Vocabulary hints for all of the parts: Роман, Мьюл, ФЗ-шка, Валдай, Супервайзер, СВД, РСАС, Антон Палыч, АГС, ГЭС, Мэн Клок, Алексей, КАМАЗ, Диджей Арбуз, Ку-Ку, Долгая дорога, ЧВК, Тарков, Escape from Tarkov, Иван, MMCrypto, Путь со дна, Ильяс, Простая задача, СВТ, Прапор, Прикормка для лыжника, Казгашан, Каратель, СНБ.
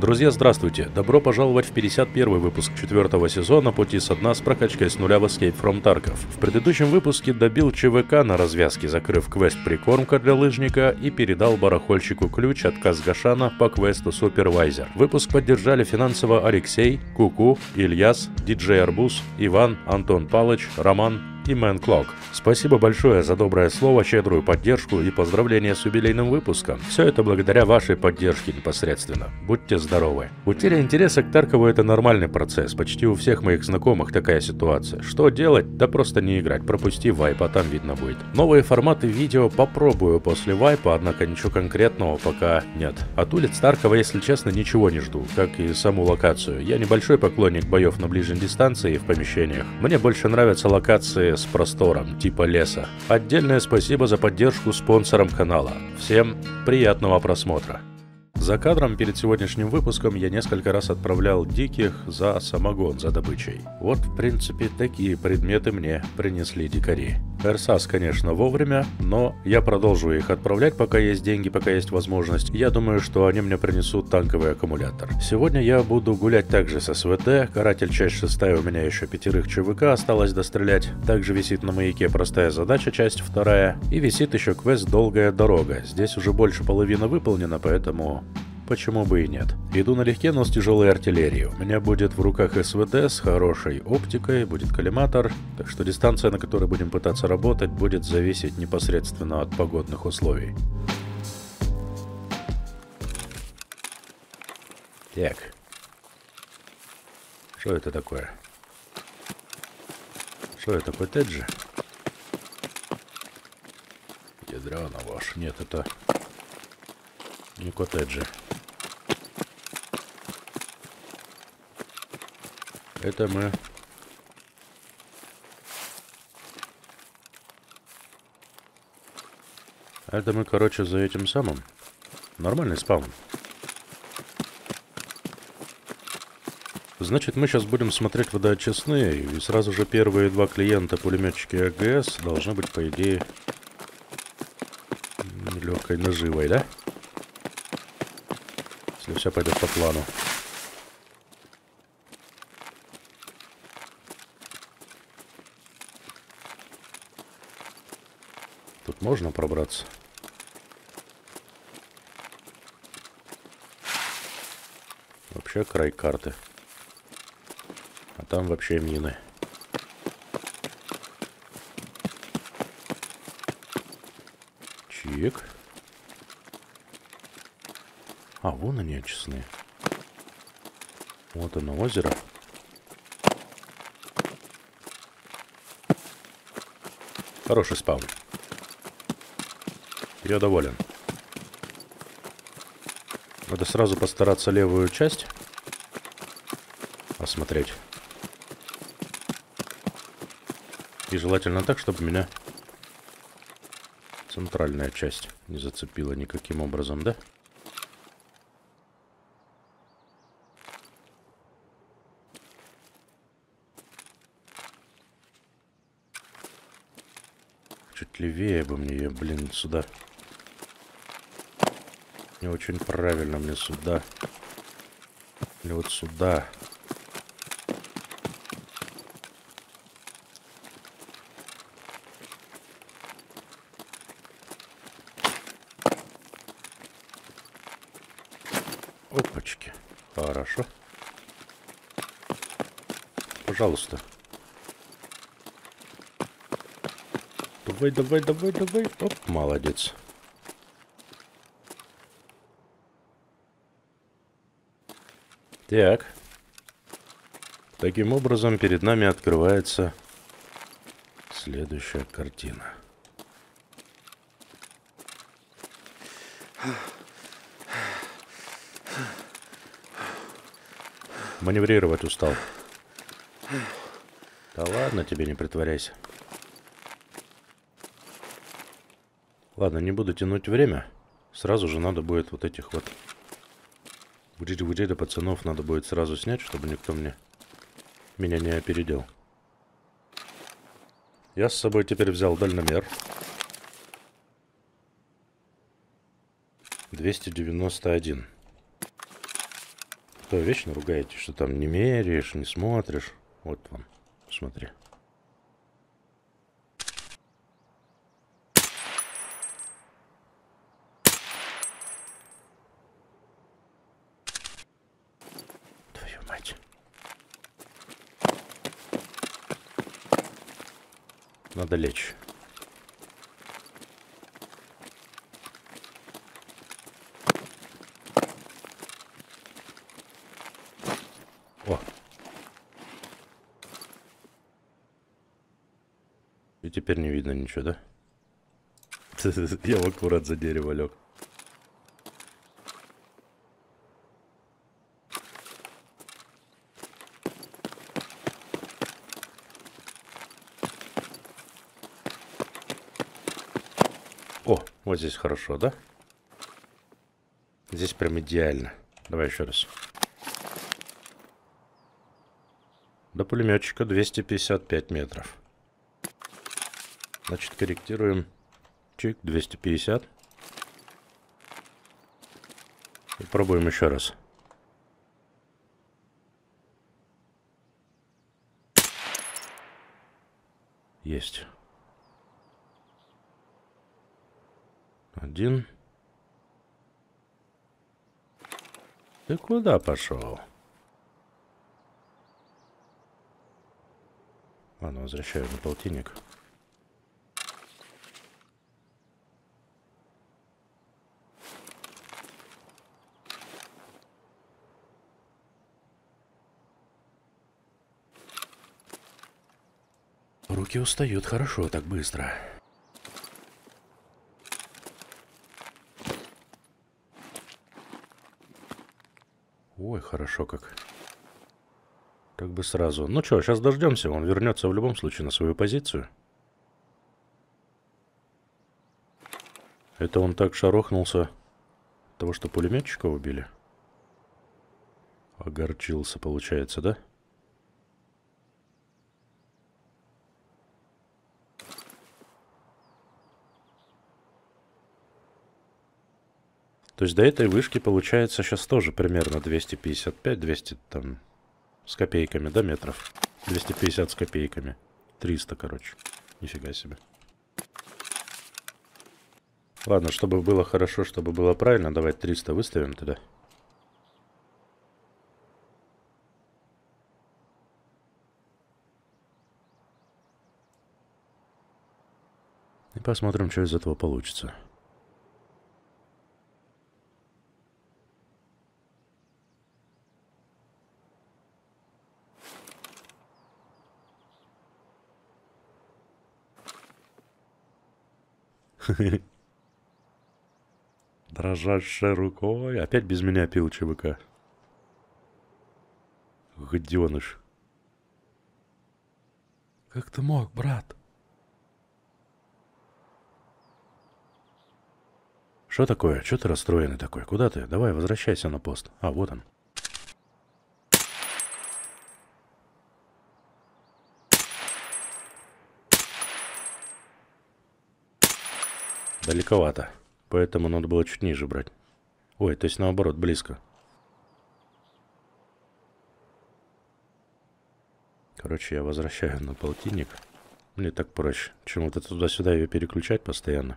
Друзья, здравствуйте! Добро пожаловать в 51-й выпуск 4-го сезона «Пути со дна» с прокачкой с нуля в Escape from Tarkov. В предыдущем выпуске добил ЧВК на развязке, закрыв квест «Прикормка для лыжника» и передал барахольщику ключ от Казгашана по квесту «Супервайзер». Выпуск поддержали финансово Алексей, Ку-Ку, Ильяс, Диджей Арбуз, Иван, Антон Палыч, Роман и Мэн Клок. Спасибо большое за доброе слово, щедрую поддержку и поздравления с юбилейным выпуском. Все это благодаря вашей поддержке непосредственно. Будьте здоровы. Утеря интереса к Таркову — это нормальный процесс. Почти у всех моих знакомых такая ситуация. Что делать? Да просто не играть. Пропусти вайп, а там видно будет. Новые форматы видео попробую после вайпа, однако ничего конкретного пока нет. От улиц Таркова, если честно, ничего не жду, как и саму локацию. Я небольшой поклонник боев на ближней дистанции и в помещениях. Мне больше нравятся локации с простором, типа леса. Отдельное спасибо за поддержку спонсорам канала. Всем приятного просмотра. За кадром перед сегодняшним выпуском я несколько раз отправлял диких за самогон за добычей. Вот, в принципе, такие предметы мне принесли дикари. РСАС, конечно, вовремя, но я продолжу их отправлять, пока есть деньги, пока есть возможность. Я думаю, что они мне принесут танковый аккумулятор. Сегодня я буду гулять также с СВТ. Каратель, часть 6, у меня еще 5 ЧВК осталось дострелять. Также висит на маяке «Простая задача», часть 2. И висит еще квест «Долгая дорога». Здесь уже больше половины выполнено, поэтому... почему бы и нет. Иду налегке, но с тяжелой артиллерией. У меня будет в руках СВД с хорошей оптикой, будет коллиматор, так что дистанция, на которой будем пытаться работать, будет зависеть непосредственно от погодных условий. Так. Что это такое? Что это, коттеджи? Ядрёно ваш. Нет, это не коттеджи. Это мы короче, за этим самым. Нормальный спам. Значит, мы сейчас будем смотреть водоочистные, и сразу же первые два клиента, пулеметчики АГС, должны быть, по идее, легкой наживой, да? Если все пойдет по плану. Можно пробраться? Вообще край карты. А там вообще мины. Чик. А, вон они очистные. Вот оно, озеро. Хороший спаун. Я доволен. Надо сразу постараться левую часть осмотреть. И желательно так, чтобы меня центральная часть не зацепила никаким образом, да? Чуть левее бы мне ее, блин, сюда... не очень правильно мне сюда. Или вот сюда. Опачки. Хорошо. Пожалуйста. Давай, давай, давай, давай. Оп, молодец. Так, таким образом перед нами открывается следующая картина. Маневрировать устал. Да ладно тебе, не притворяйся. Ладно, не буду тянуть время. Сразу же надо будет вот этих вот... Будить-будить-будить, пацанов надо будет сразу снять, чтобы никто меня не опередил. Я с собой теперь взял дальномер. 291. Что, вечно ругаете, что там не меряешь, не смотришь? Вот вам, смотри. Твою мать. Надо лечь. Теперь не видно ничего, да? Я аккурат за дерево лег. О, вот здесь хорошо, да? Здесь прям идеально. Давай еще раз. До пулеметчика 255 метров. Значит, корректируем. Чик, 250. И пробуем еще раз. Есть. 1. Ты куда пошел? Ладно, возвращаем на полтинник. Руки устают хорошо, так быстро. Ой, хорошо как. Как бы сразу. Ну что, сейчас дождемся, он вернется в любом случае на свою позицию. Это он так шарохнулся от того, что пулеметчика убили. Огорчился, получается, да? То есть до этой вышки получается сейчас тоже примерно 255, 200 там с копейками, да, метров? 250 с копейками. 300, короче. Нифига себе. Ладно, чтобы было хорошо, чтобы было правильно, давай 300 выставим туда. И посмотрим, что из этого получится. Дрожащей рукой. Опять без меня пил ЧВК. Гаденыш. Как ты мог, брат? Что такое? Что ты расстроенный такой? Куда ты? Давай, возвращайся на пост. А, вот он. Далековато, поэтому надо было чуть ниже брать. Ой, то есть наоборот, близко. Короче, я возвращаю на полтинник. Мне так проще, чем вот это туда-сюда ее переключать постоянно.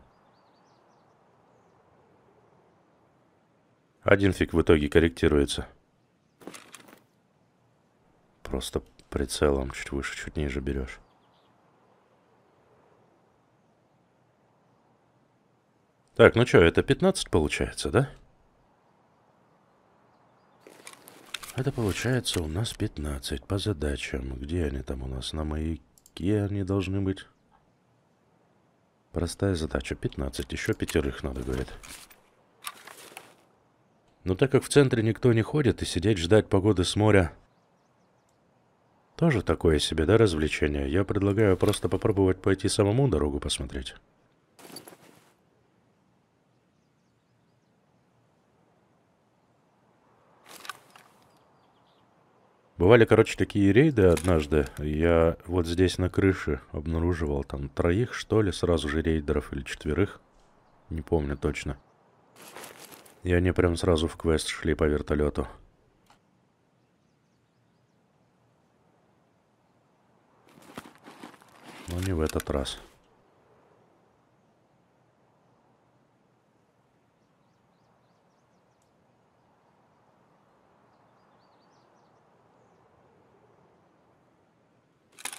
Один фиг в итоге корректируется. Просто прицелом чуть выше, чуть ниже берешь. Так, ну что, это 15 получается, да? Это получается у нас 15 по задачам. Где они там у нас? На маяке они должны быть. Простая задача. 15. Еще 5 надо, говорит. Но так как в центре никто не ходит, и сидеть ждать погоды с моря... Тоже такое себе, да, развлечение? Я предлагаю просто попробовать пойти самому дорогу посмотреть. Бывали, короче, такие рейды однажды. Я вот здесь на крыше обнаруживал там 3, что ли, сразу же рейдеров, или 4. Не помню точно. И они прям сразу в квест шли по вертолету. но не в этот раз.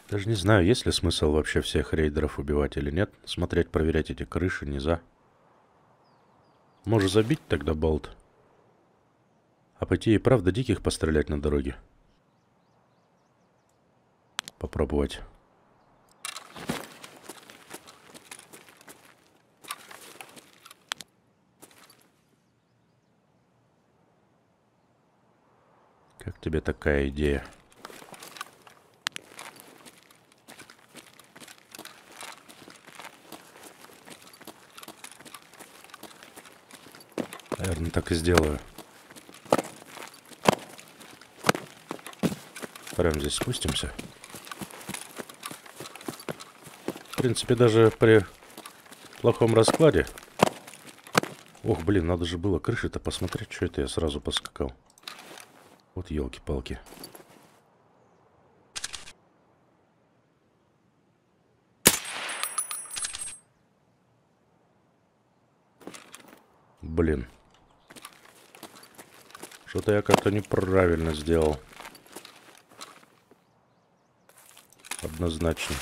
Даже не знаю, есть ли смысл вообще всех рейдеров убивать или нет. Смотреть, проверять эти крыши, низа. Можешь забить тогда болт. А пойти и правда диких пострелять на дороге. Попробовать. Как тебе такая идея? Наверное, так и сделаю. Прям здесь спустимся. В принципе, даже при плохом раскладе... Ох, блин, надо же было крыши-то посмотреть, что это я сразу поскакал. Вот елки-палки. Блин. Что-то я как-то неправильно сделал. Однозначно.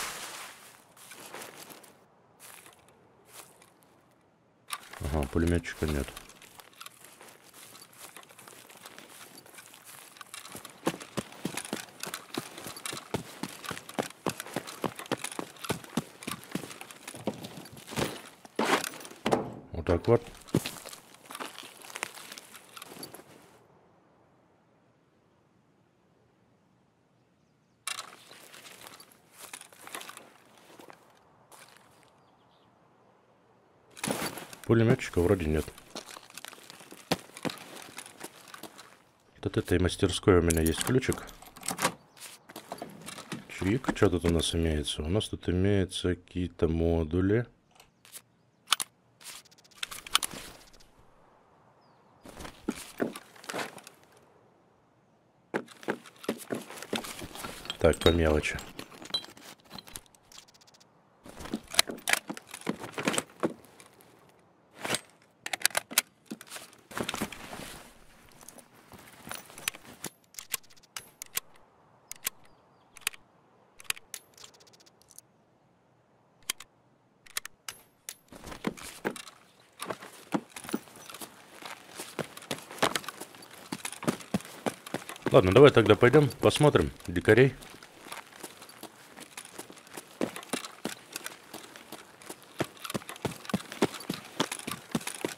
Ага, пулеметчика нет. Вот так вот. Пулеметчика вроде нет. Вот от этой мастерской у меня есть ключик. Чик, что тут у нас имеется? У нас тут имеются какие-то модули. Так, по мелочи. Ладно, давай тогда пойдем посмотрим дикарей.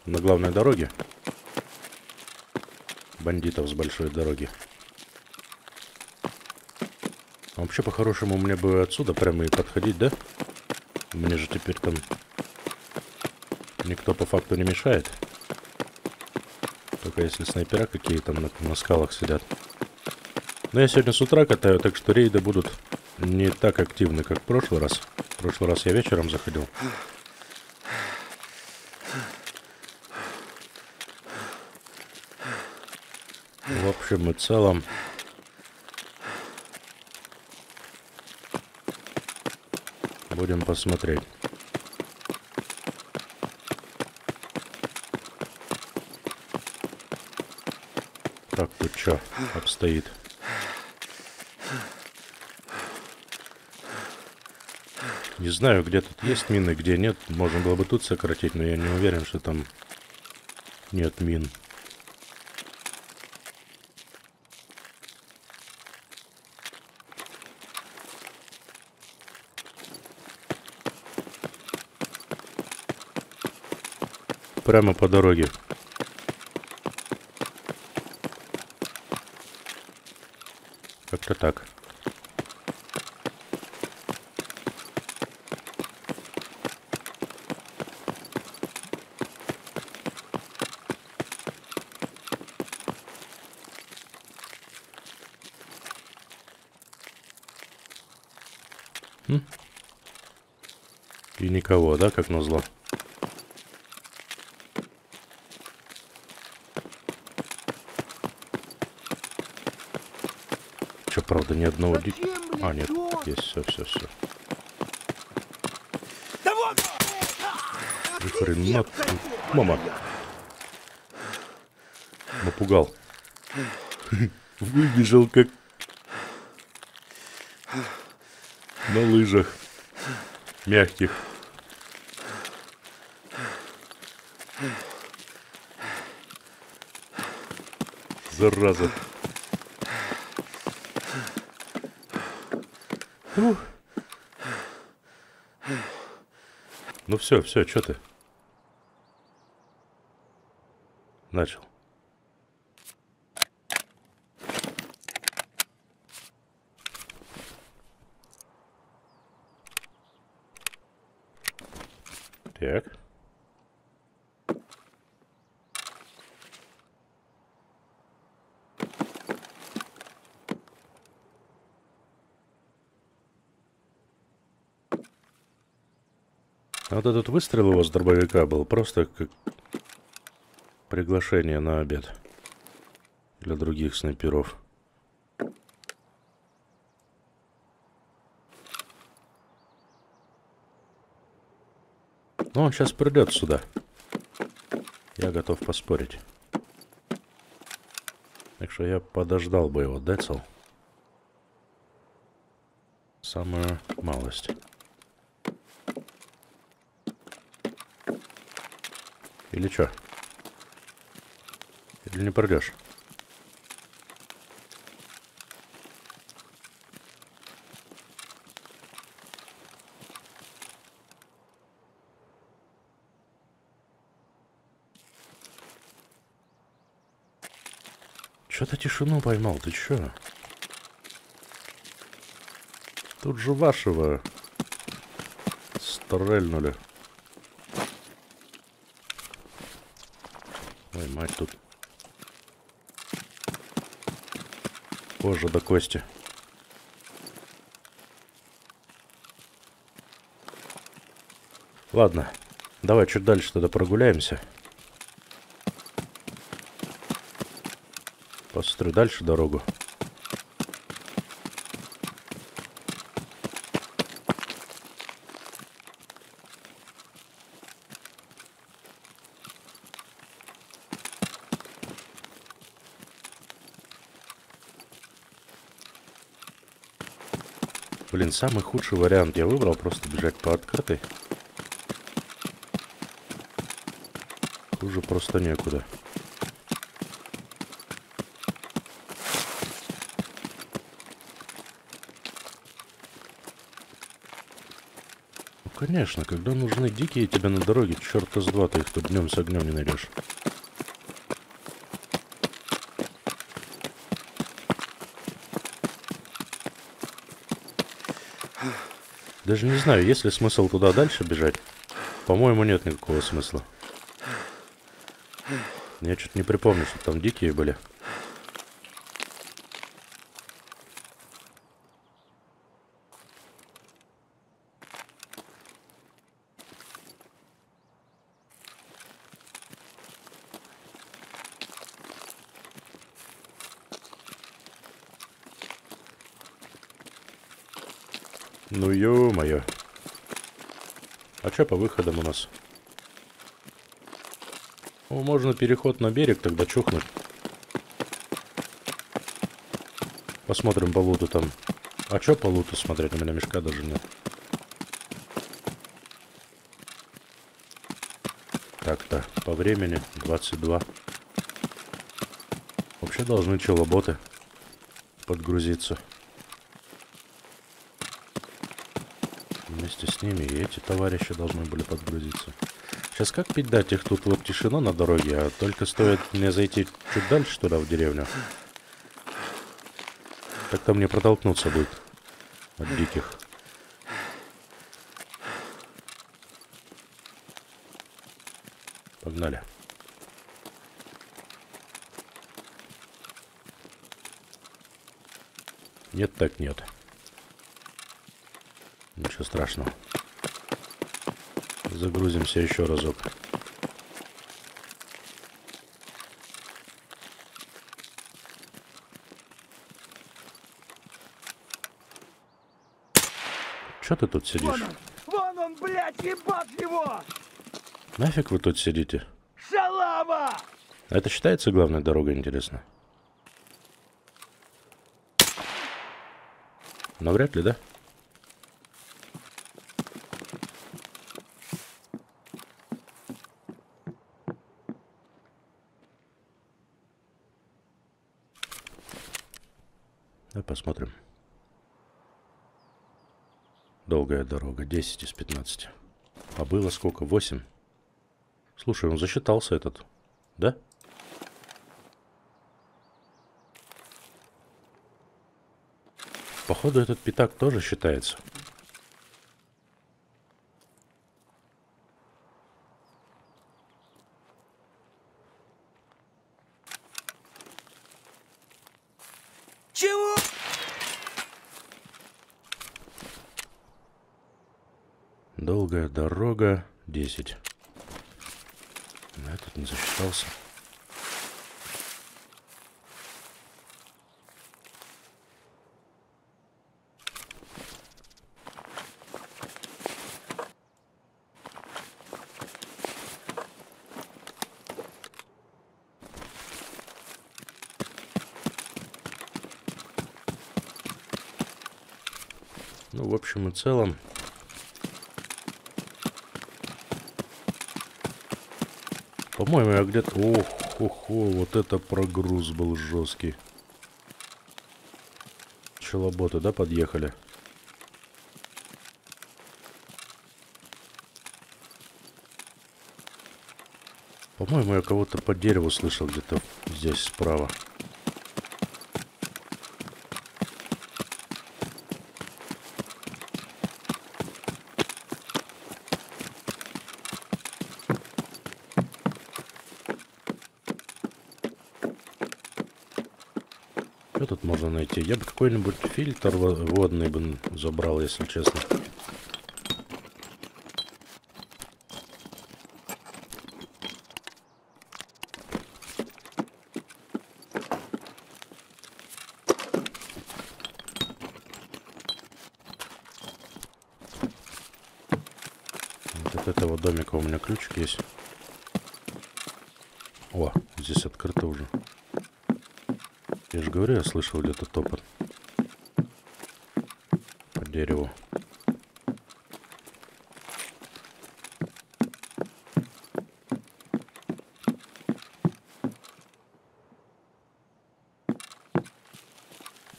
На главной дороге. Бандитов с большой дороги. А вообще, по-хорошему, мне бы отсюда прямо и подходить, да? Мне же теперь там никто по факту не мешает. Только если снайпера какие-то на скалах сидят. Но я сегодня с утра катаю, так что рейды будут не так активны, как в прошлый раз. В прошлый раз я вечером заходил. В общем и целом... Будем посмотреть. Так, тут что обстоит? Не знаю, где тут есть мины, где нет. Можно было бы тут сократить, но я не уверен, что там нет мин. Прямо по дороге. Как-то так. И никого, да, как назло. Че, правда, ни одного... А, нет, есть, все. Хрена ты. Мама. Напугал. Выбежал как... На лыжах. Мягких. Зараза. Фу. Ну все, все, что ты? Начал. Так. Вот этот выстрел его с дробовика был просто как приглашение на обед для других снайперов. Но он сейчас придет сюда. Я готов поспорить. Так что я подождал бы его, децл. Самую малость. Или что? Или не придешь? Что-то тишину поймал, ты чё? Тут же вашего стрельнули. Ой, мать тут. Позже до кости. Ладно, давай чуть дальше тогда прогуляемся. Посмотрю дальше дорогу. Блин, самый худший вариант я выбрал, просто бежать по открытой. Хуже просто некуда. Ну, конечно, когда нужны дикие тебе на дороге, черта с два ты их тут днем с огнем не найдешь. Даже не знаю, есть ли смысл туда дальше бежать. По-моему, нет никакого смысла. Я что-то не припомню, что там дикие были. Ну ё-моё. А чё по выходам у нас? Ну, можно переход на берег тогда чухнуть. Посмотрим по луту там. А чё по луту смотреть? У меня мешка даже нет. Так-то, по времени 22. Вообще должны челоботы подгрузиться. Вместе с ними и эти товарищи должны были подгрузиться. Сейчас как пидать их тут? Вот тишина на дороге, а только стоит мне зайти чуть дальше туда, в деревню. Так-то мне протолкнуться будет от диких. Погнали. Нет, так нет. Ничего страшного. Загрузимся еще разок. Че ты тут сидишь? Вон он, блядь, ебать его! Нафиг вы тут сидите? Шалава! Это считается главной дорогой, интересно? Но вряд ли, да? Давай посмотрим. Долгая дорога. 10 из 15. А было сколько? 8. Слушай, он засчитался этот. Да? Походу, этот пятак тоже считается. Чего? Долгая дорога 10. Но этот не засчитался. В общем и целом, по-моему, я где-то... Ох-хо-хо, вот это прогруз был жесткий. Челоботы, да, подъехали? По-моему, я кого-то по дереву слышал где-то здесь справа. Найти. Я бы какой-нибудь фильтр водный бы забрал, если честно. Вот от этого домика у меня ключик есть. О, здесь открыто уже. Я же говорю, я слышал где-то топот по дереву.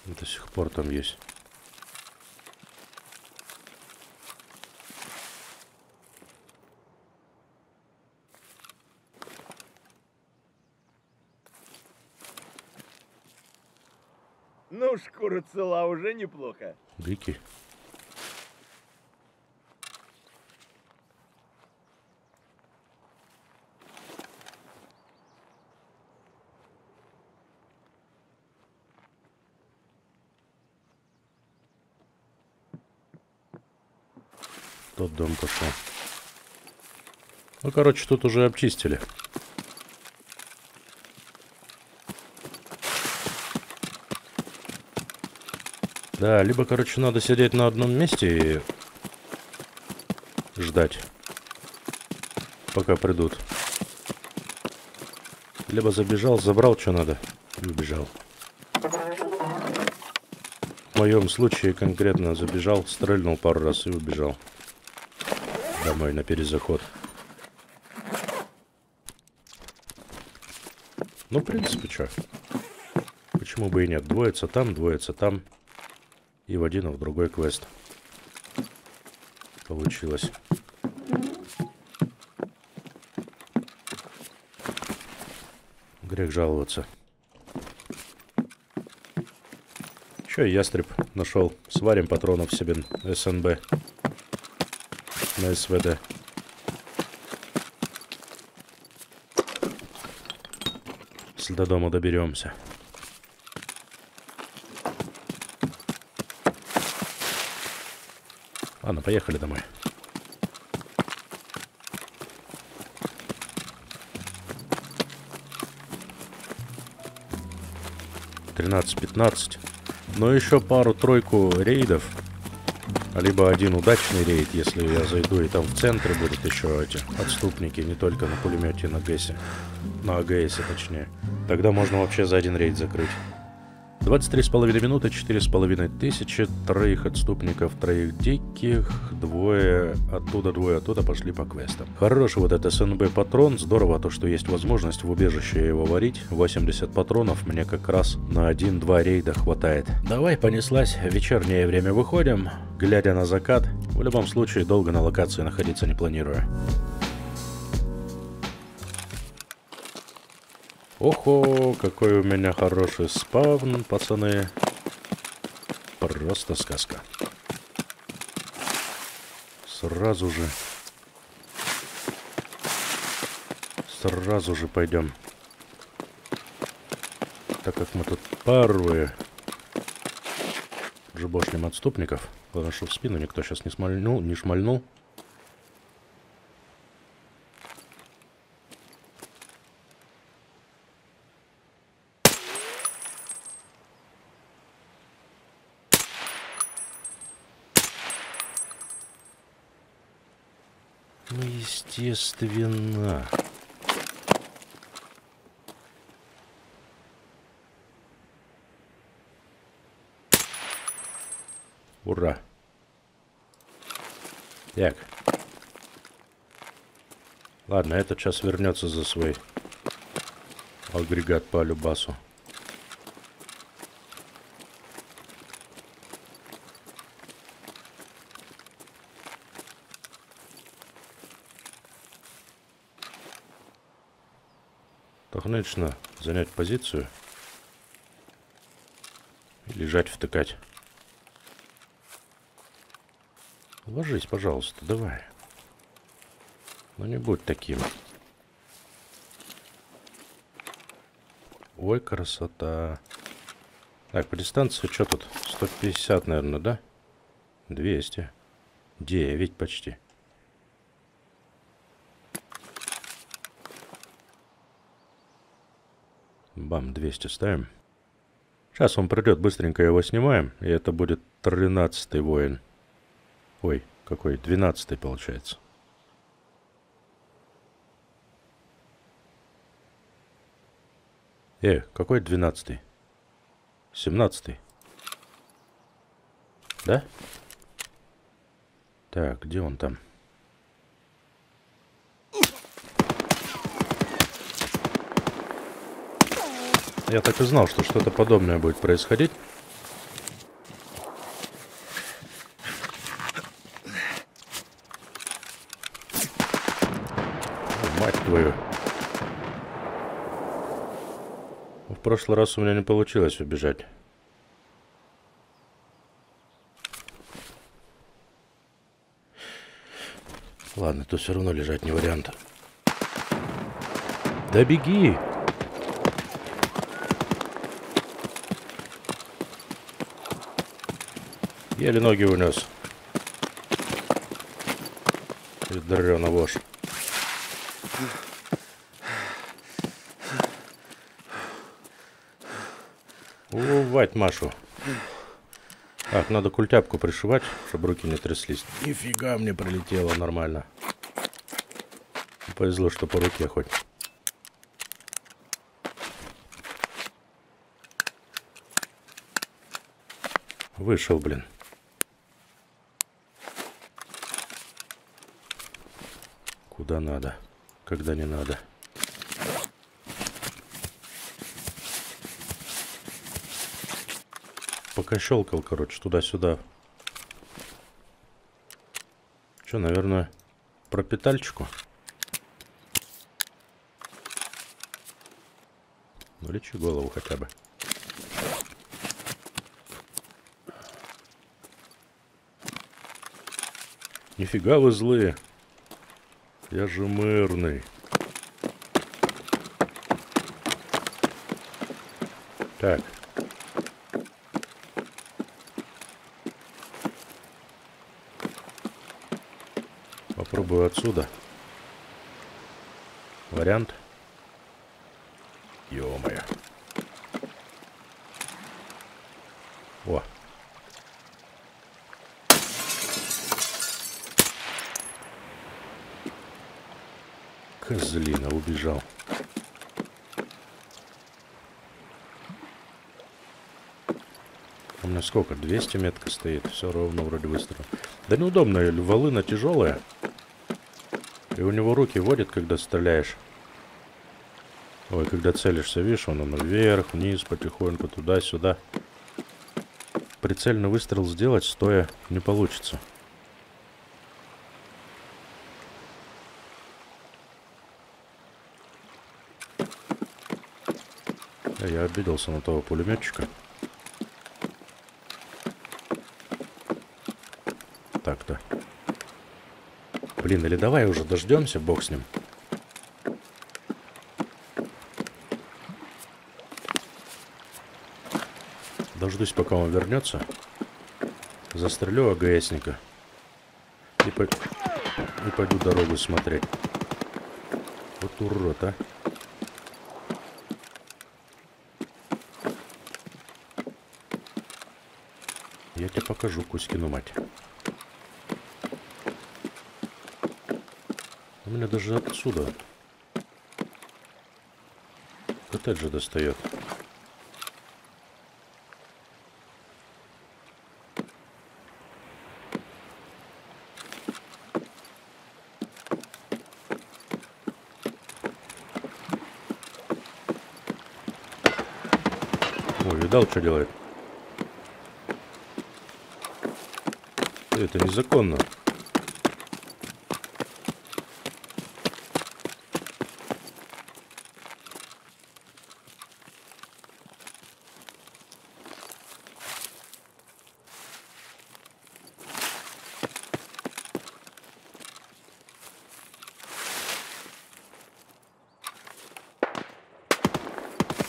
До сих пор там есть. Ну, шкура цела, уже неплохо. Бики. Тот дом пошел. Ну, короче, тут уже обчистили. Да, либо, короче, надо сидеть на одном месте и ждать, пока придут. Либо забежал, забрал, что надо, и убежал. В моем случае конкретно забежал, стрельнул пару раз и убежал домой на перезаход. Ну, в принципе, что? Почему бы и нет? Двоится там, двоится там. И в один, а в другой квест. Получилось. Грех жаловаться. Чё, ястреб нашел. Сварим патронов себе на СНБ. На СВД. Если до дома доберемся. Ладно, поехали домой. $13-15. Но еще пару-тройку рейдов Либо один удачный рейд, если я зайду, и там в центре будут еще эти отступники, не только на пулемете, на ГЭСе. На АГСе, точнее. Тогда можно вообще за один рейд закрыть. 23,5 минуты, 4,5 тысячи, троих отступников, троих диких, двое оттуда пошли по квестам. Хорош вот этот СНБ патрон, здорово то, что есть возможность в убежище его варить, 80 патронов мне как раз на 1-2 рейда хватает. Давай, понеслась, вечернее время выходим, глядя на закат, в любом случае долго на локации находиться не планирую. Охо, какой у меня хороший спавн, пацаны. Просто сказка. Сразу же пойдем. Так как мы тут первые джебошнем отступников. Главное, что в спину никто сейчас не шмальнул. Естественно. Ура. Так. Ладно, этот сейчас вернется за свой агрегат по любасу. Конечно, занять позицию и лежать, втыкать. Ложись, пожалуйста, давай. Ну не будь таким. Ой, красота. Так, по дистанции что тут? 150, наверное, да? 200. 9 почти. Бам, 200 ставим. Сейчас он придет, быстренько его снимаем. И это будет 13-й воин. Ой, какой? 12-й получается. Какой 12-й? 17-й. Да? Так, где он там? Я так и знал, что что-то подобное будет происходить. О, мать твою. В прошлый раз у меня не получилось убежать. Ладно, то все равно лежать не вариант. Да беги! Еле ноги унес. Ядрёна вошь. Увать Машу. Так, надо культяпку пришивать, чтобы руки не тряслись. Нифига мне прилетело нормально. Повезло, что по руке хоть. Вышел, блин. Куда надо, когда не надо. Пока щелкал, короче, туда-сюда. Че, наверное, про петальчику? Ну, лечи голову хотя бы. Нифига вы злые. Я же мэрный. Так. Попробую отсюда. Вариант. Ё-моё. О. Козлина, убежал. У меня сколько? 200 метка стоит. Все ровно, вроде быстро. Да неудобно, волына тяжелая. И у него руки водят, когда стреляешь. Ой, когда целишься, видишь, он вверх, вниз, потихоньку, туда-сюда. Прицельный выстрел сделать стоя не получится. Да, я обиделся на того пулеметчика. Так-то. Блин, или давай уже дождемся, бог с ним. Дождусь, пока он вернется. Застрелю АГСника. И пойду дорогу смотреть. Вот урод, а. Я тебе покажу, Кузькину мать. У меня даже отсюда коттеджи достает. О, видал, что делает? Это незаконно.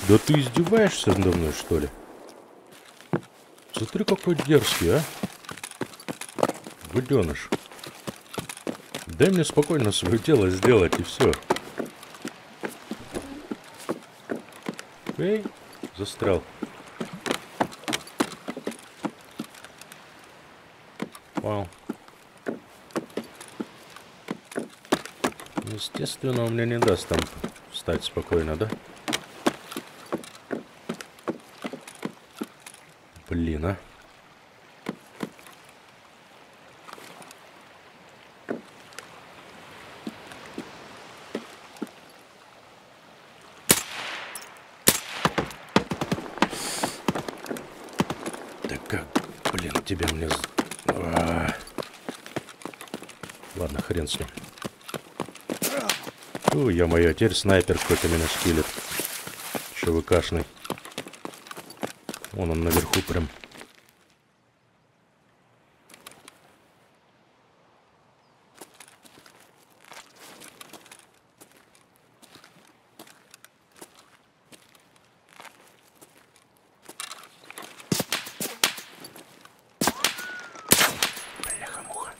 Да ты издеваешься надо мной, что ли? Смотри, какой дерзкий, а? Буденыш. Дай мне спокойно свое дело сделать, и все. Эй, застрял. Вау. Естественно, он мне не даст там встать спокойно, да? Блин, а. Да как, блин, тебя мне... А-а-а. Ладно, хрен с ним. Ой, ё-моё, теперь снайпер какой-то меня шпилит. ЧВКшный. Вон он наверху прям. Бляха-муха.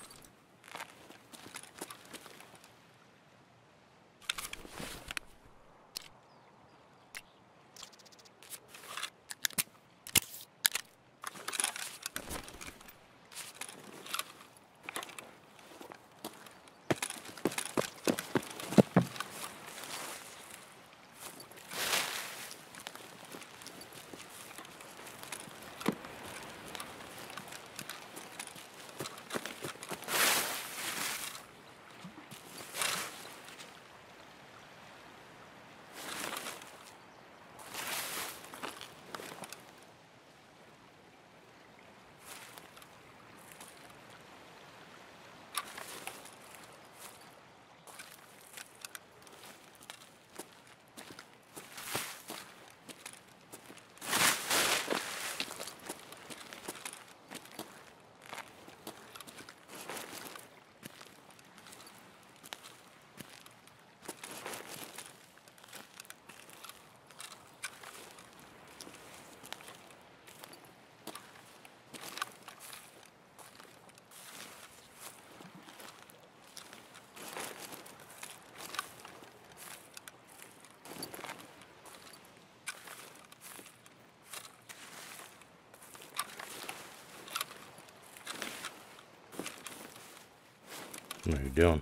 Ну и где он?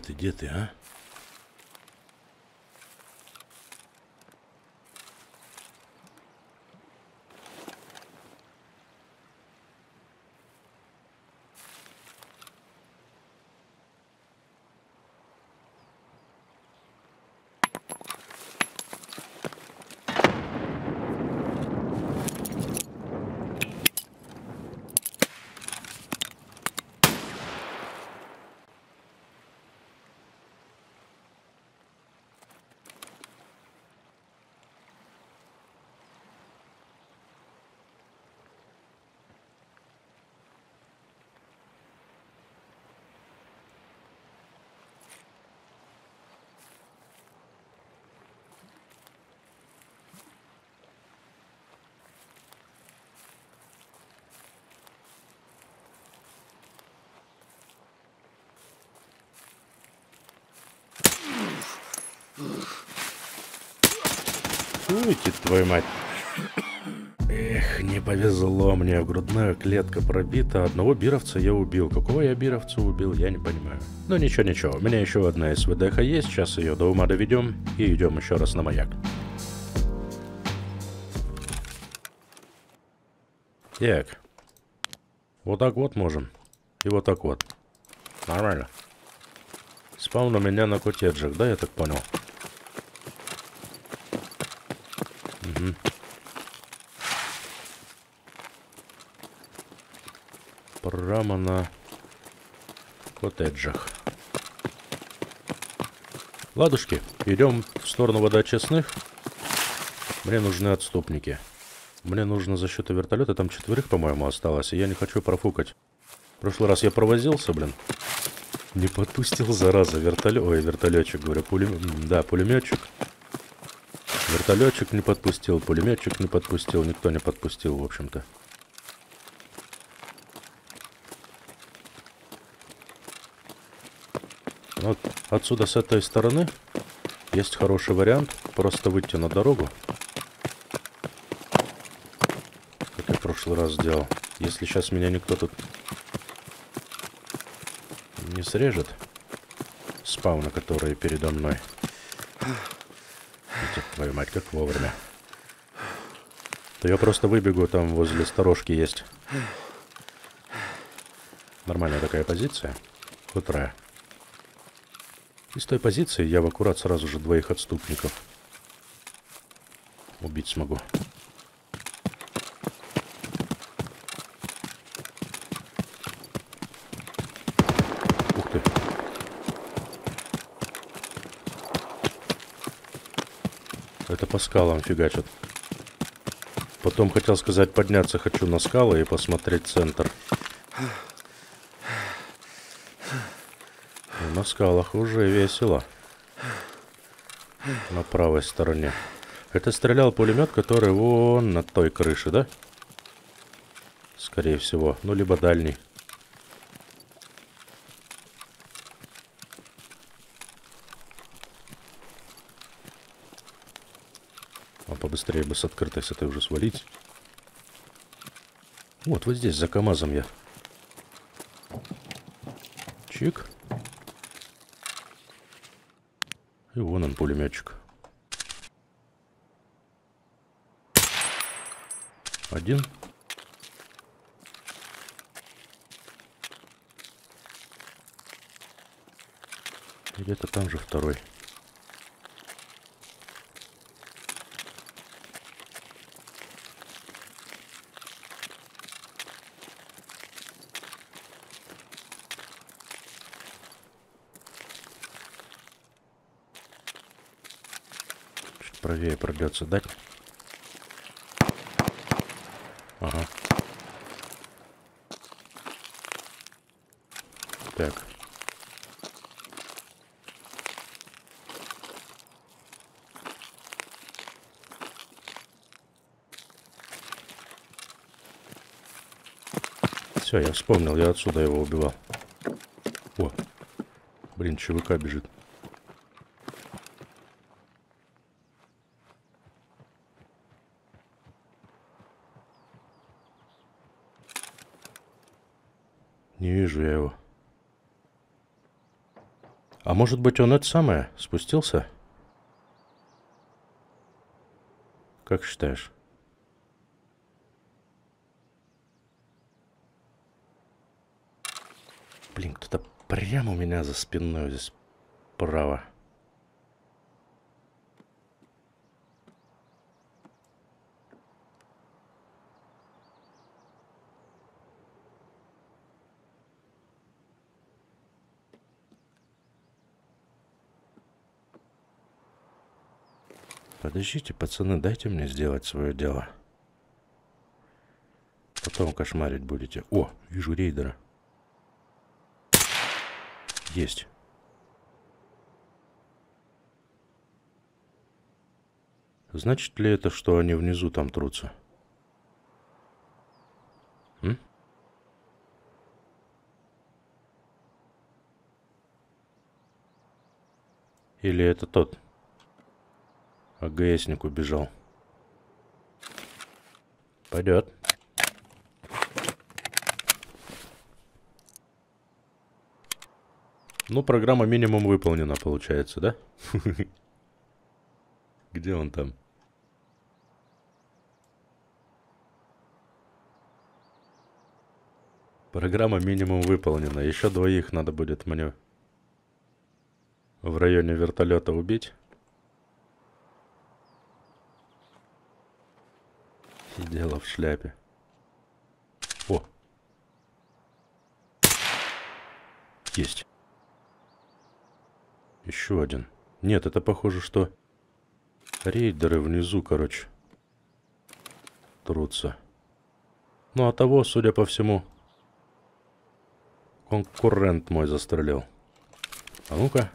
Где ты, а? Уйти, твою мать. Эх, не повезло мне. Грудная клетка пробита. Одного бировца я убил. Какого я бировца убил, я не понимаю. Но ничего. У меня еще одна СВД-ха есть. Сейчас ее до ума доведем и идем еще раз на маяк. Так. Вот так вот можем. И вот так вот. Нормально. Спаун у меня на кутеджик, да, я так понял? Прямо на коттеджах. Ладушки, идем в сторону водоочистных. Мне нужны отступники. Мне нужна защита вертолета. Там 4, по-моему, осталось. И я не хочу профукать. В прошлый раз я провозился, блин. Не подпустил, зараза, вертолет. Ой, вертолетчик, говорю, да, пулеметчик. Вертолетчик не подпустил, пулеметчик не подпустил, никто не подпустил, в общем-то. Вот отсюда, с этой стороны, есть хороший вариант. Просто выйти на дорогу. Как я в прошлый раз сделал. Если сейчас меня никто тут не срежет. Спауны, которые передо мной. Твою мать, как вовремя. То я просто выбегу, там возле сторожки есть. Нормальная такая позиция. Хутрая. И с той позиции я в аккурат сразу же 2 отступников убить смогу. Ух ты. Это по скалам фигачат. Потом хотел сказать, подняться хочу на скалы и посмотреть центр. На скалах уже весело. На правой стороне. Это стрелял пулемет, который вон на той крыше, да? Скорее всего. Ну, либо дальний. А побыстрее бы с открытой с этой уже свалить. Вот, вот здесь, за КАМАЗом я. Чик. И вон он, пулеметчик. Один. Где-то там же второй. Правее придется дать. Ага. Так. Все, я вспомнил, я отсюда его убивал. О, блин, ЧВК бежит. А может быть, он это самое спустился? Как считаешь? Блин, кто-то прямо у меня за спиной здесь справа. Подождите, пацаны, дайте мне сделать свое дело. Потом кошмарить будете. О, вижу рейдера. Есть. Значит ли это, что они внизу там трутся? М? Или это тот? АГСник убежал. Пойдет. Ну, программа минимум выполнена, получается, да? Где он там? Программа минимум выполнена. Еще двоих надо будет мне в районе вертолета убить. И дело в шляпе. О! Есть. Еще один. Нет, это похоже, что рейдеры внизу, короче, трутся. Ну, а того, судя по всему, конкурент мой застрелил. А ну-ка.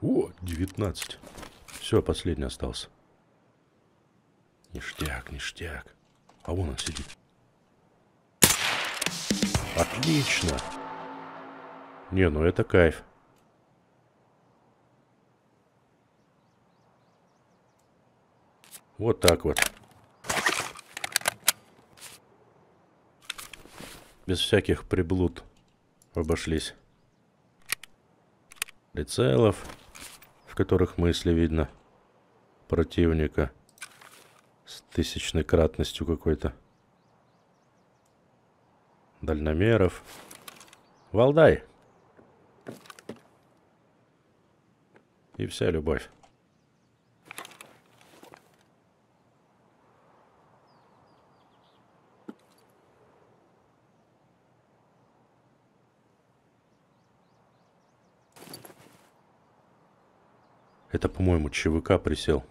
О, 19. Все, последний остался. Ништяк, ништяк. А вон он сидит. Отлично. Не, ну это кайф. Вот так вот. Без всяких приблуд обошлись. Прицелов, в которых мысли видно противника с тысячной кратностью какой-то. Дальномеров. Валдай. И вся любовь. Это, по-моему, ЧВК присел.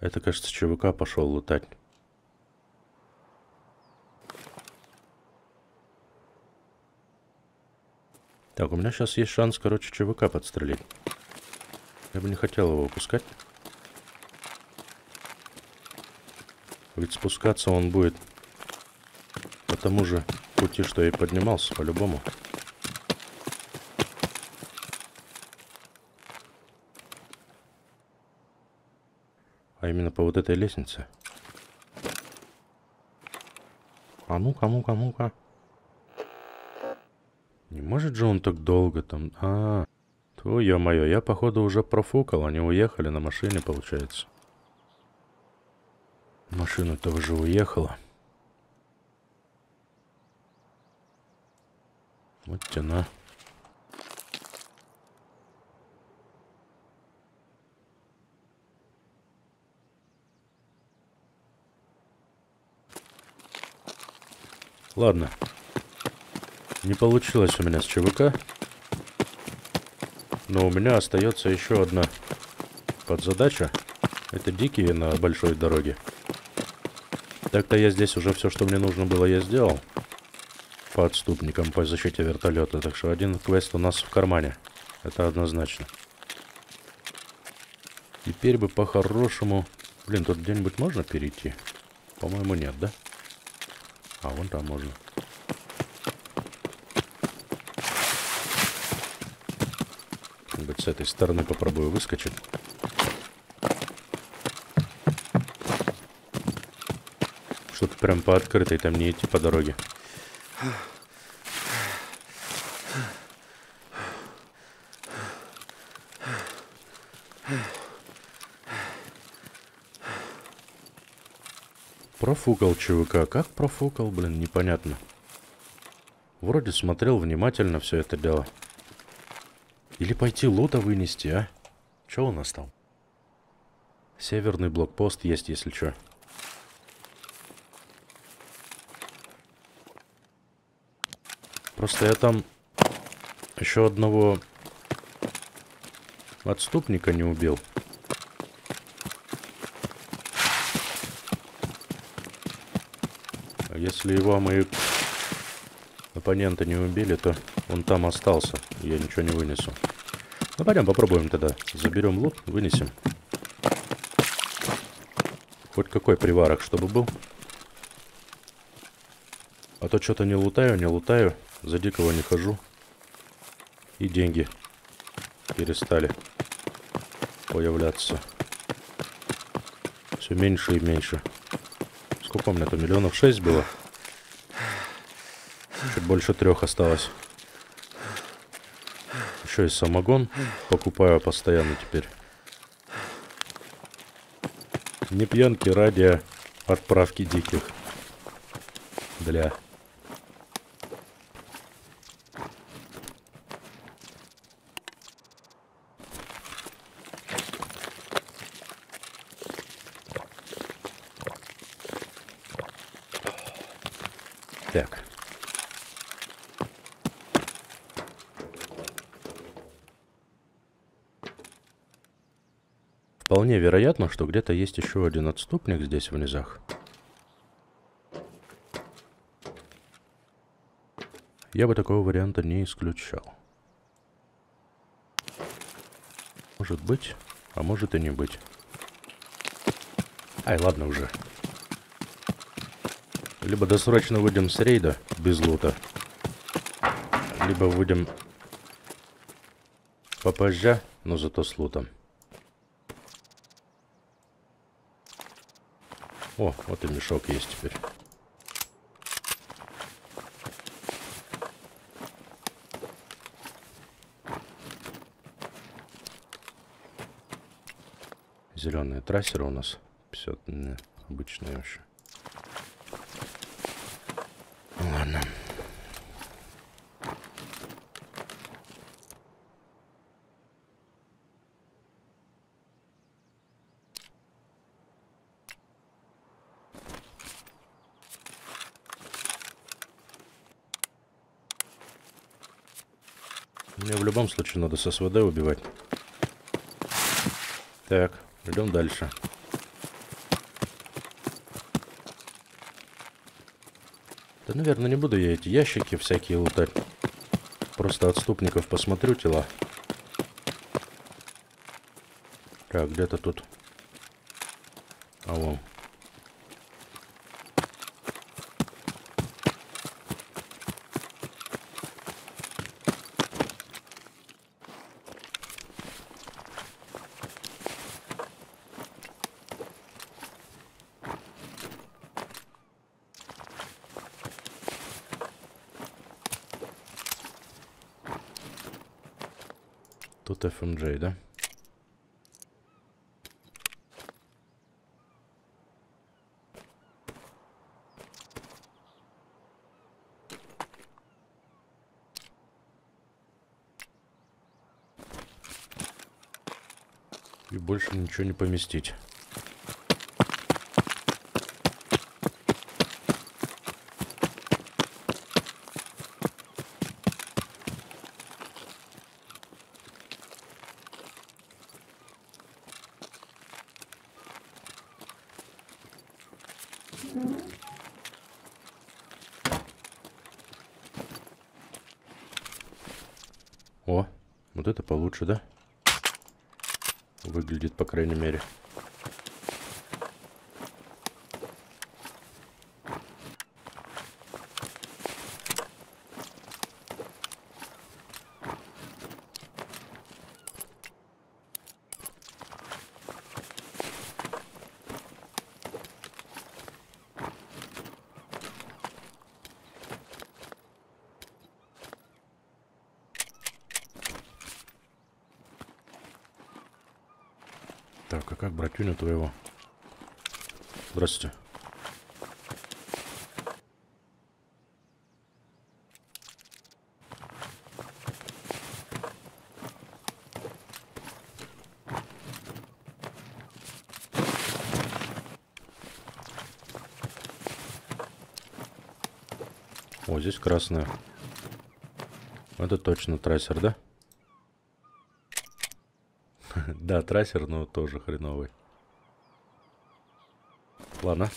Это, кажется, ЧВК пошел лутать. Так, у меня сейчас есть шанс, короче, ЧВК подстрелить. Я бы не хотел его выпускать. Ведь спускаться он будет по тому же пути, что и поднимался, по-любому. А именно по вот этой лестнице. А ну-ка, ну-ка, ну-ка. Не может же он так долго там... А, то ё-моё, я походу уже профукал, они уехали на машине, получается. Машина тоже уехала. Вот тяна. Ладно. Не получилось у меня с ЧВК, но у меня остается еще одна подзадача. Это дикие на большой дороге. Так-то я здесь уже все, что мне нужно было, я сделал. По отступникам, по защите вертолета. Так что один квест у нас в кармане. Это однозначно. Теперь бы по-хорошему... Блин, тут где-нибудь можно перейти? По-моему, нет, да? А, вон там можно. С этой стороны попробую выскочить. Что-то прям по открытой, там не идти по дороге. Профукал ЧВК. Как профукал, блин, непонятно. Вроде смотрел внимательно все это дело. Или пойти лута вынести, а? Что у нас там? Северный блокпост есть, если что. Просто я там еще одного отступника не убил. А если его мои оппоненты не убили, то он там остался. Я ничего не вынесу. Ну пойдем попробуем тогда. Заберем лут, вынесем. Хоть какой приварок, чтобы был. А то что-то не лутаю. За дикого не хожу. И деньги перестали появляться. Все меньше и меньше. Сколько у меня то? Миллионов 6 было? Чуть больше 3 осталось. Еще и самогон покупаю постоянно теперь. Не пьянки ради отправки диких. Бля. Так. Вполне вероятно, что где-то есть еще один отступник здесь в низах. Я бы такого варианта не исключал. Может быть, а может и не быть. Ай, ладно уже. Либо досрочно выйдем с рейда без лута, либо выйдем попозже, но зато с лутом. О, вот и мешок есть теперь. Зеленые трассеры у нас. 50 обычные вообще. Ладно. Мне в любом случае надо с СВД убивать. Так, идем дальше. Да, наверное, не буду я эти ящики всякие лутать. Просто отступников посмотрю тела. Так, где-то тут. А вон. Тут FMJ, да? И больше ничего не поместить. О, вот это получше, да? Выглядит, по крайней мере. Так, а как братюня твоего? Здравствуйте. О, здесь красная. Это точно трассер, да? Да, трассер, но тоже хреновый. Ладно.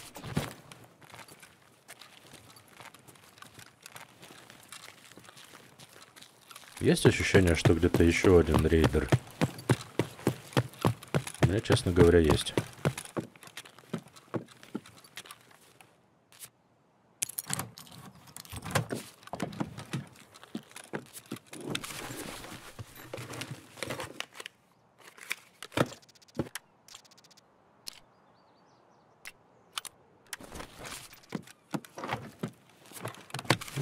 Есть ощущение, что где-то еще один рейдер? У меня, честно говоря, есть.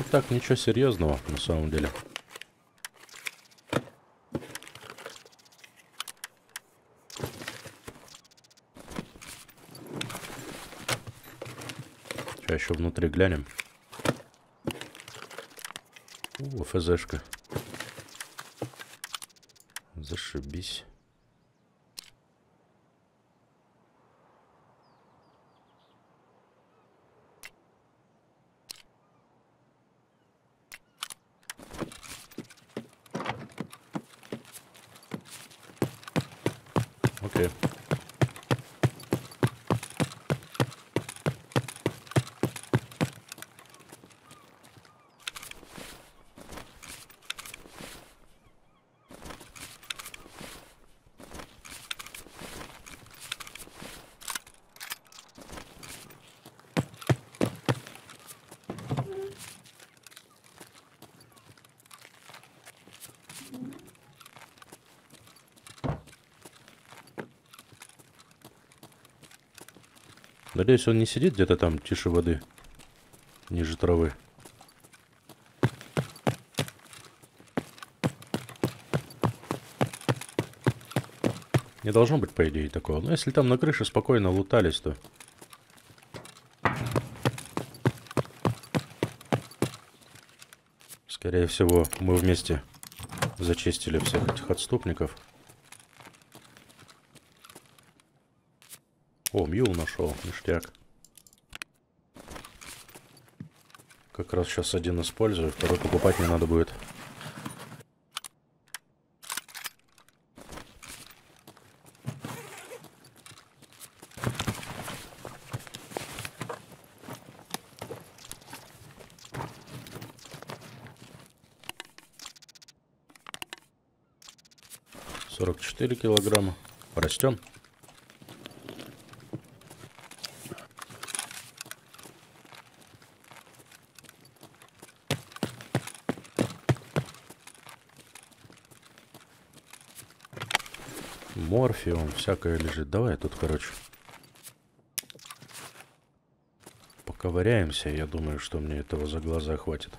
Так, ничего серьезного на самом деле. Сейчас еще внутри глянем. О, ФЗ-шка. Зашибись. Надеюсь, он не сидит где-то там тише воды, ниже травы. Не должно быть, по идее, такого. Но если там на крыше спокойно лутались, то... Скорее всего, мы вместе зачистили всех этих отступников. О, Мьюл нашел, ништяк. Как раз сейчас один использую, второй покупать не надо будет. — 44 килограмма. Растем. Морфеум, всякое лежит. Давай тут, короче, поковыряемся. Я думаю, что мне этого за глаза хватит.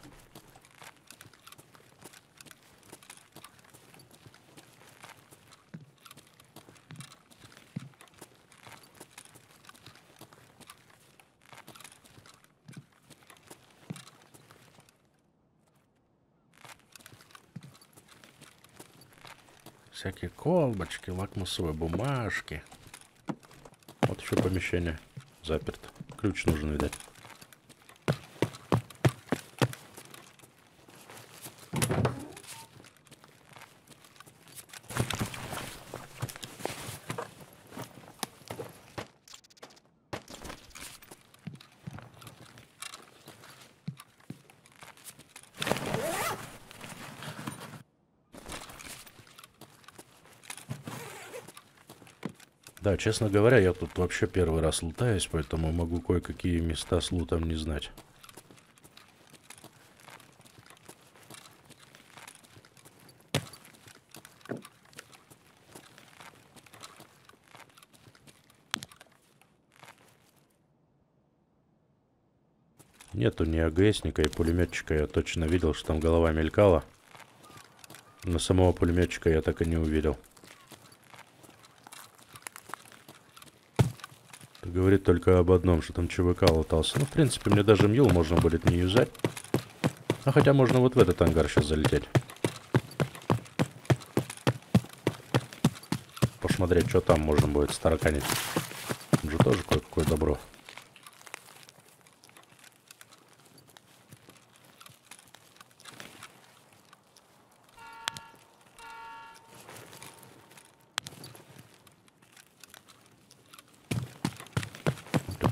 Всякие колбочки, лакмусовые бумажки. Вот еще помещение заперто. Ключ нужно, видать. Да, честно говоря, я тут вообще первый раз лутаюсь, поэтому могу кое-какие места с лутом не знать. Нету ни АГСника и пулеметчика, я точно видел, что там голова мелькала. Но самого пулеметчика я так и не увидел. Говорит только об одном, что там ЧВК лутался. Ну, в принципе, мне даже Мьюл можно будет не юзать. А хотя можно вот в этот ангар сейчас залететь. Посмотреть, что там можно будет стараканить. Там же тоже кое-какое добро.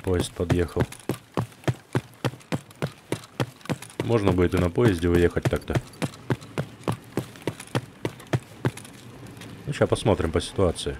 Поезд подъехал. Можно будет и на поезде уехать так-то. Ну, сейчас посмотрим по ситуации.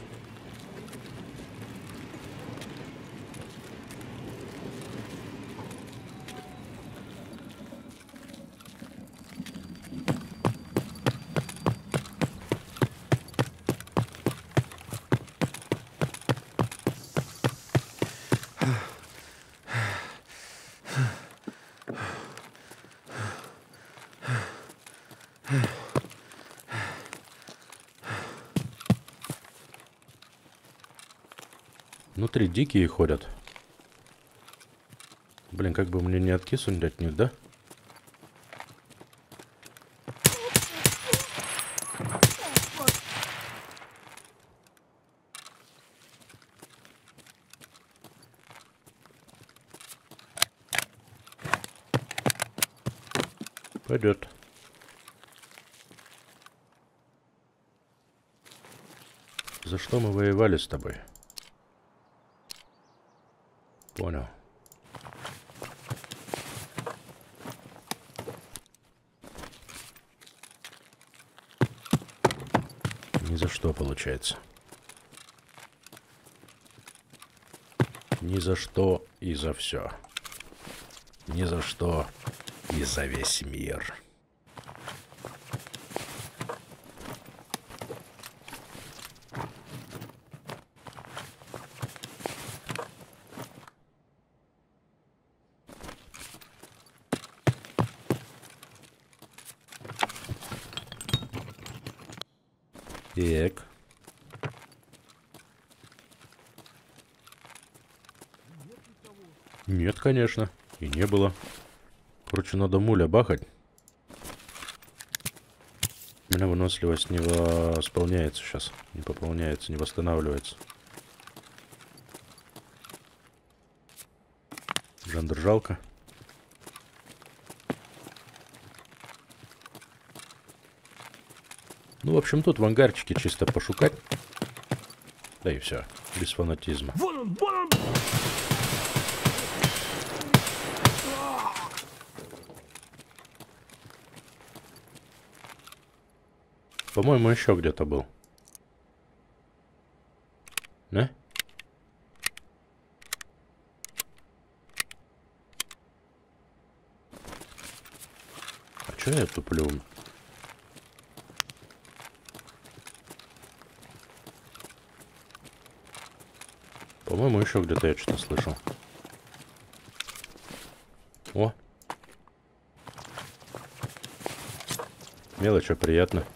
Внутри дикие ходят. Блин, как бы мне не откиснуть от них, да? Пойдет. За что мы воевали с тобой? Понял. Ни за что получается. Ни за что и за все. Ни за что и за весь мир. Так. Нет, конечно. И не было. Короче, надо муля бахать. У меня выносливость не восполняется сейчас. Не пополняется, не восстанавливается. Жандержалка. Ну, в общем, тут в ангарчике чисто пошукать. Да и все. Без фанатизма. По-моему, еще где-то был. Да? А че я туплю? По-моему, еще где-то я что-то слышал. О! Мелочь, а приятно.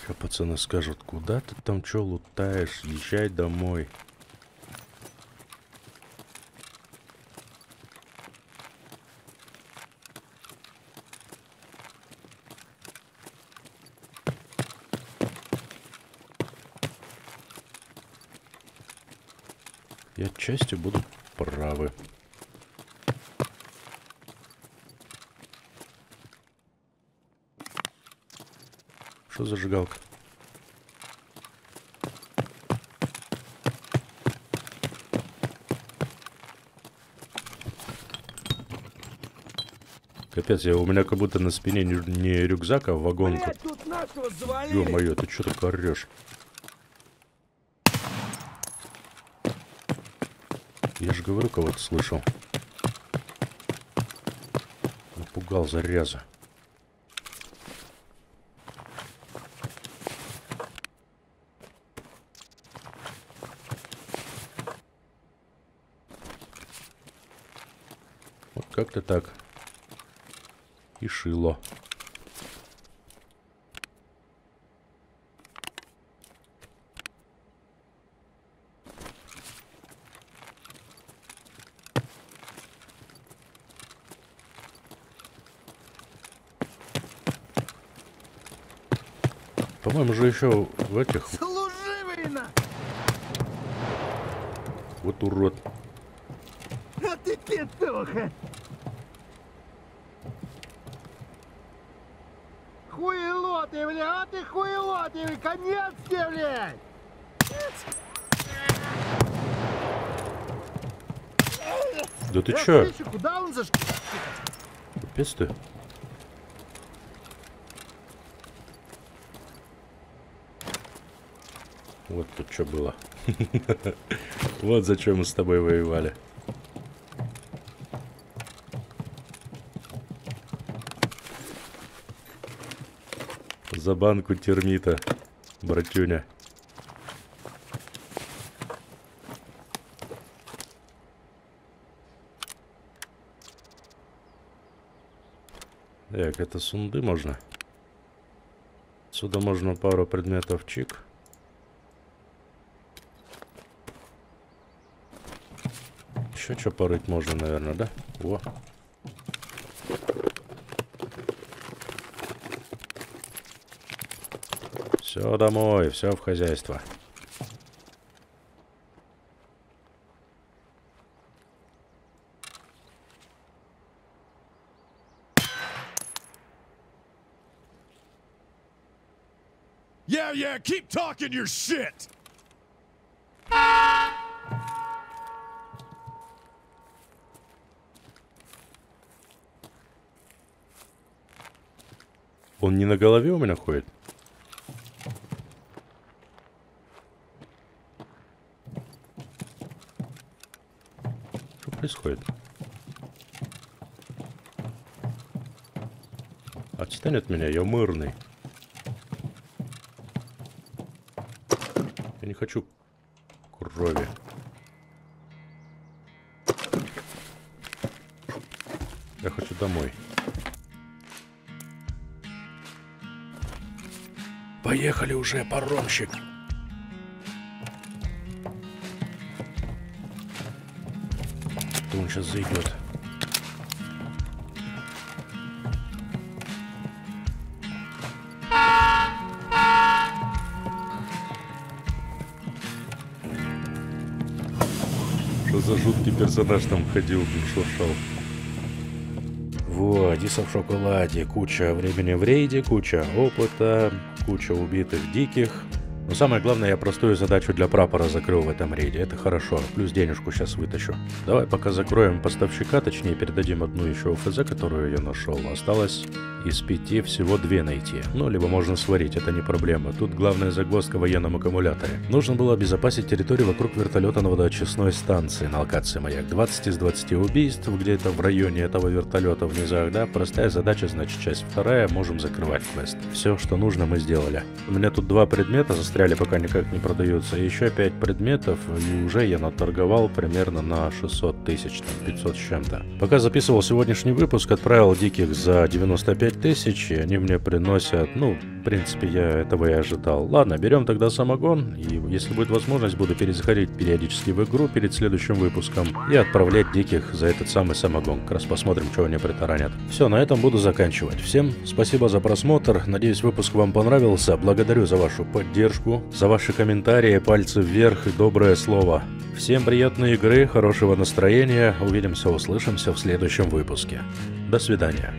Сейчас пацаны скажут, куда ты там что лутаешь? Езжай домой. И отчасти будут правы. Что зажигалка? Капец, я, у меня как будто на спине не рюкзак, а вагонка. Ё-моё, ты чё так орёшь? Я же говорю, кого-то слышал. Напугал, заряза. как-то так. И шило. По-моему, же еще в этих... Вот урод. А ты петуха! Хуело ты, бля! А ты хуело ты! Конец тебе, блядь! Да ты чё? Куда он зашкал? Капец ты. Вот тут что было. Вот зачем мы с тобой воевали. За банку термита, братюня. Так, это сунды можно. Отсюда можно пару предметов чик. Еще что порыть можно, наверное, да? Во. Все домой, все в хозяйство. Yeah, keep talking your shit. Он не на голове у меня ходит? Что происходит? Отстань от меня, я мирный. Я не хочу крови. Я хочу домой. Поехали уже, паромщик. Кто он сейчас зайдет? Что за жуткий персонаж там ходил, блин, шуршал? Во, дисов в шоколаде, куча времени в рейде, куча опыта, куча убитых диких. Но самое главное, я простую задачу для прапора закрыл в этом рейде. Это хорошо. Плюс денежку сейчас вытащу. Давай пока закроем поставщика, точнее передадим одну еще ФЗ, которую я нашел. Осталось из 5 всего 2 найти. Ну, либо можно сварить, это не проблема. Тут главная загвоздка в военном аккумуляторе. Нужно было обезопасить территорию вокруг вертолета на водоочистной станции на локации маяк. 20 из 20 убийств где-то в районе этого вертолета в низах, да? Простая задача, значит, часть 2. Можем закрывать квест. Все, что нужно, мы сделали. У меня тут 2 предмета за пока никак не продаются. Еще 5 предметов, и уже я наторговал примерно на 600 тысяч, 500 с чем-то. Пока записывал сегодняшний выпуск, отправил диких за 95 тысяч, и они мне приносят, ну, в принципе, я этого и ожидал. Ладно, берем тогда самогон, и если будет возможность, буду перезаходить периодически в игру перед следующим выпуском и отправлять диких за этот самый самогон. Как раз посмотрим, чего они притаранят. Все, на этом буду заканчивать. Всем спасибо за просмотр, надеюсь, выпуск вам понравился, благодарю за вашу поддержку, за ваши комментарии, пальцы вверх и доброе слово. Всем приятной игры, хорошего настроения. Увидимся, услышимся в следующем выпуске. До свидания.